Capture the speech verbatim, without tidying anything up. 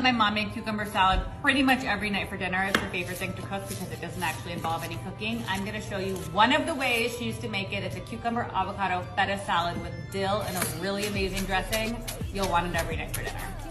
My mom made cucumber salad pretty much every night for dinner. It's her favorite thing to cook because it doesn't actually involve any cooking. I'm gonna show you one of the ways she used to make it. It's a cucumber avocado feta salad with dill and a really amazing dressing. You'll want it every night for dinner.